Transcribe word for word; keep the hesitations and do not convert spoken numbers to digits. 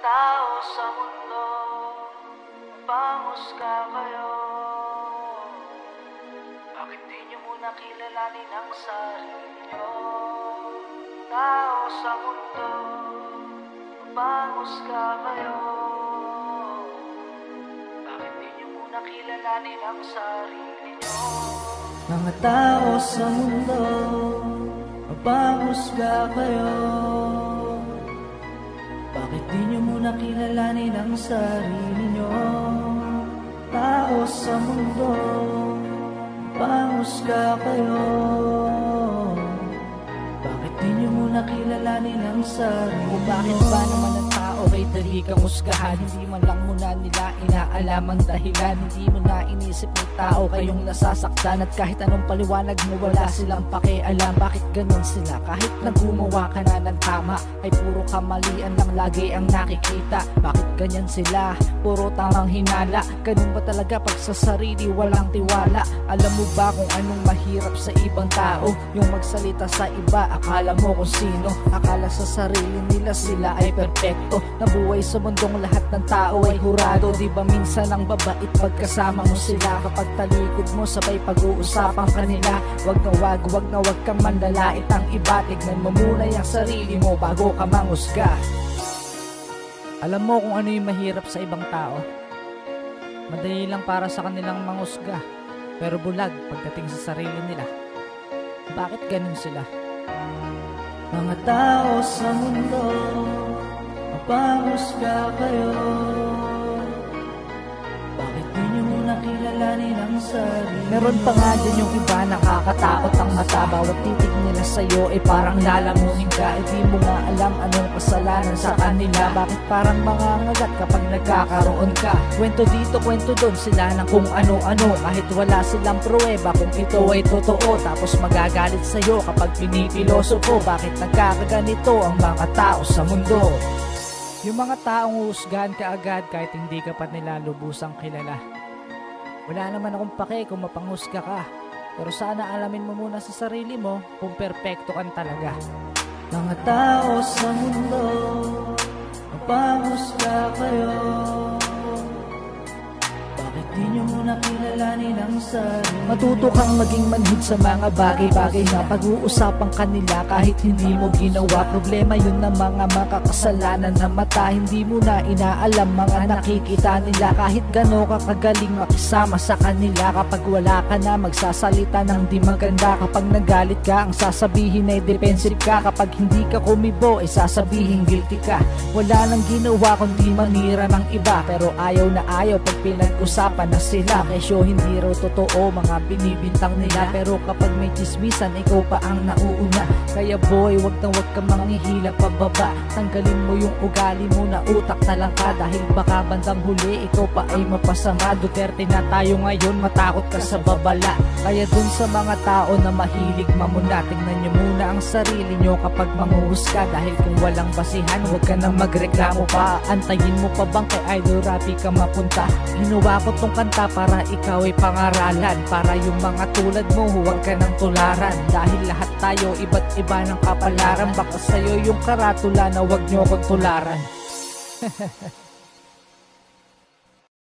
tao sa mundo, pamusga kayo. Bakit di nyo muna kilalanin ang sarili nyo? Tao sa mundo, pamusga kayo. Bakit di nyo muna kilalanin ang sarili nyo? Mga tao sa mundo, pamusga kayo. Bakit di nyo muna kilalanin ang sarili nyo? Tao sa mundo, pamusga kayo. Bakit di nyo muna kilalanin ang sarili nyo? O bakit ba naman ang tao ay talikang musgahan? Hindi man lang muna nila inaalam ang dahilan. Hindi mo na inisip ng tao kayong nasasaktan, at kahit anong paliwanag mo wala silang pakialam. Bakit ganun sila? Kahit na gumawa ka na ng tama, ay puro kamalian lang lagi ang nakikita. Bakit ganyan sila? Puro tamang hinala. Ganun ba talaga pag sa sarili walang tiwala? Alam mo ba kung anong mahirap sa ibang tao? Yung magsalita sa iba, akala mo kung sino. Akala sa sarili nila sila ay perpekto. Nabuhay sa mundong lahat ng tao ay hurado. Di ba minsan ang babait pagkasama mo sila? Kapag talikod mo sabay pag-uusapan kanila. Wag na wag, wag na wag kang manlalait ang iba. Tignan mo muna yung sarili mo bago ka manghusga. Alam mo kung ano yung mahirap sa ibang tao? Madali lang para sa kanilang manghusga, pero bulag pagdating sa sarili nila. Bakit ganun sila? Mga tao sa mundo, mapanghusga kayo. Bakit di nyo muna kilalanin ang sarili? Meron pa nga dyan yung iba, nakakatakot ang mata. Bawat titig nila sa'yo ay parang lalamunin ka. E di mo nga alam anong kasalanan sa kanila. Bakit parang mangangagat kapag nagkakaroon ka? Kwento dito, kwento dun, sila ng kung ano-ano. Kahit wala silang pruweba kung ito ay totoo. Tapos magagalit sa'yo kapag pinipilosopo. Bakit nagkakaganito ang mga tao sa mundo? Yung mga taong husgahan ka agad kahit hindi ka pa nila lubusang kilala. Wala naman akong pake kung mapanghusga ka, pero sana alamin mo muna sa sarili mo kung perpekto ka talaga. Mga tao sa mundo, mapanghusga kayo. Bakit di nyo muna kilalanin ang sarili? Matuto kang maging manhid sa mga bagay-bagay na pag-uusapan kanila kahit hindi mo ginawa. Problema yun ng mga makakasalanan na mata. Hindi mo na inaalam mga nakikita nila. Kahit gano'n ka kagaling makisama sa kanila, kapag wala ka na magsasalita ng di maganda. Kapag nagalit ka, ang sasabihin ay defensive ka. Kapag hindi ka kumibo, ay sasabihin guilty ka. Wala nang ginawa kundi manira ng iba, pero ayaw na ayaw pag pinag-usapan pa na sila. Kesyo hindi raw totoo mga binibintang nila, pero kapag may chismisan ikaw pa ang nauuna. Kaya boy, wag na wag kang manghihila pababa. Tanggalin mo yung ugali mo na utak na lang ka, dahil baka bandang huli ikaw pa ay mapasama. Duterte na tayo ngayon, matakot ka sa babala. Kaya dun sa mga tao na mahilig mamuna, tingnan nyo muna ang sarili nyo kapag manguhusga. Dahil kung walang basihan, wag ka nang magreklamo pa. Antayin mo pa bang kay Idol Rafi ka mapunta? Ginawa ko tong kanta para ikaw ay pangaralan, para yung mga tulad mo huwag ka ng tularan. Dahil lahat tayo iba't iba ng kapalaran, baka sa'yo yung karatula na huwag nyo kong tularan.